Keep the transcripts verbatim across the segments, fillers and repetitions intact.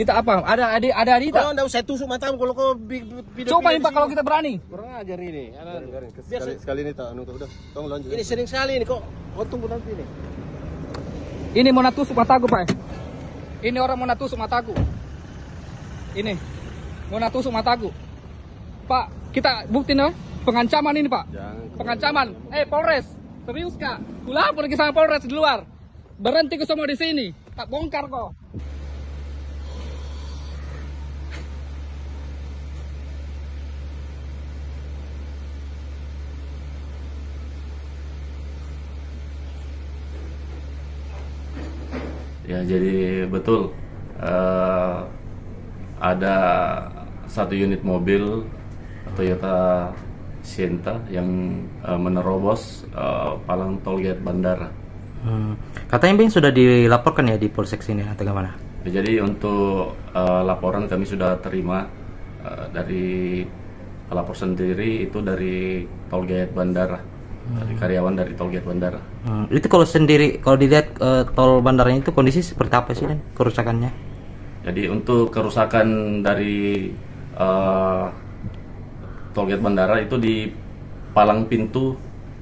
Kita apa? Ada ada ada ada. Kalau enggak usah tusuk matamu kalau kau video. Coba nih Pak kalau kita berani. Kurang ajar ini. Sekali sekali ini tak anu udah. Tolong lanjut. Ini sering sekali ini kok. Kau tunggu nanti nih. Ini mau natusuk mataku, Pak. Ini orang mau natusuk mataku. Ini mau natusuk mataku. Pak, kita buktiin ya. Pengancaman ini, Pak. Jangan. Pengancaman. Eh, Polres. Serius Kak? Ku lapor ke sama Polres di luar. Berhenti ke semua di sini. Tak bongkar kok. Ya, jadi betul uh, ada satu unit mobil Toyota Sienta yang uh, menerobos uh, palang Tol Gate Bandara. Hmm. Katanya Bang sudah dilaporkan ya di Polsek sini atau gimana? Ya, jadi untuk uh, laporan kami sudah terima uh, dari pelapor sendiri itu dari Tol Gate Bandara. Dari karyawan dari Tol Gate Bandara. Hmm, itu kalau sendiri, kalau dilihat uh, tol bandaranya itu kondisi seperti apa sih dan kerusakannya? Jadi untuk kerusakan dari uh, Tol Gate Bandara itu di palang pintu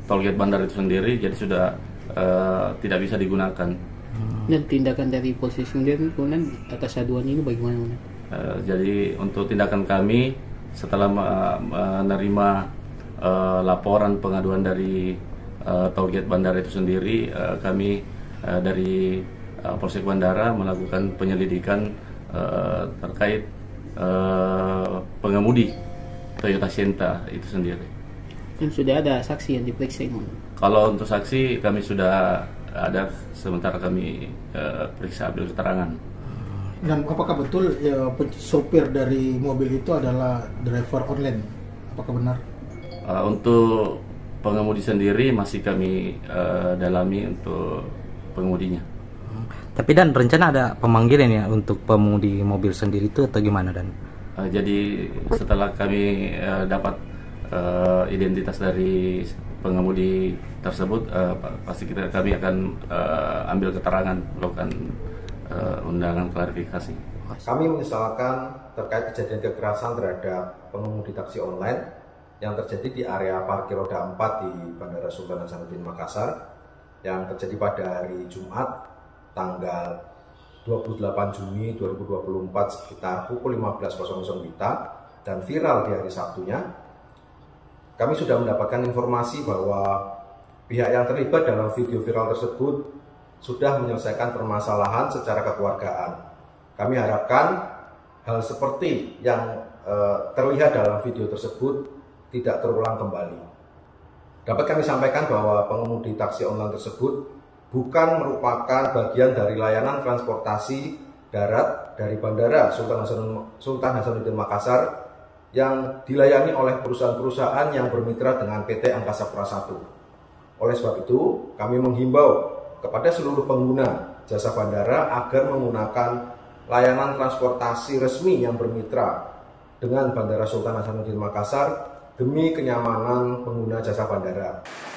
Tol Gate Bandara itu sendiri, jadi sudah uh, tidak bisa digunakan. Hmm. Dan tindakan dari polisi sendiri kemudian atas aduan ini bagaimana? Uh, jadi untuk tindakan kami setelah uh, menerima Uh, laporan pengaduan dari uh, Tol Gate Bandara itu sendiri, uh, kami uh, dari uh, Polsek Bandara melakukan penyelidikan uh, terkait uh, pengemudi Toyota Sienta itu sendiri. Dan sudah ada saksi yang diperiksa? Kalau untuk saksi kami sudah ada, sementara kami uh, periksa ambil keterangan. Dan apakah betul ya, sopir dari mobil itu adalah driver online? Apakah benar? Uh, untuk pengemudi sendiri masih kami uh, dalami untuk pengemudinya. Tapi Dan rencana ada pemanggilan ya untuk pengemudi mobil sendiri itu atau gimana Dan? Uh, jadi setelah kami uh, dapat uh, identitas dari pengemudi tersebut, uh, pasti kita kami akan uh, ambil keterangan, melakukan uh, undangan klarifikasi. Kami menyesalkan terkait kejadian kekerasan terhadap pengemudi taksi online yang terjadi di area parkir roda empat di Bandara Sultan Hasanuddin Makassar yang terjadi pada hari Jumat tanggal dua puluh delapan Juni dua ribu dua puluh empat sekitar pukul lima belas nol nol W I B dan viral di hari Sabtunya. Kami sudah mendapatkan informasi bahwa pihak yang terlibat dalam video viral tersebut sudah menyelesaikan permasalahan secara kekeluargaan. Kami harapkan hal seperti yang eh, terlihat dalam video tersebut tidak terulang kembali. Dapat kami sampaikan bahwa pengemudi taksi online tersebut bukan merupakan bagian dari layanan transportasi darat dari Bandara Sultan Hasanuddin Makassar yang dilayani oleh perusahaan-perusahaan yang bermitra dengan P T Angkasa Pura I. Oleh sebab itu, kami menghimbau kepada seluruh pengguna jasa bandara agar menggunakan layanan transportasi resmi yang bermitra dengan Bandara Sultan Hasanuddin Makassar demi kenyamanan pengguna jasa bandara.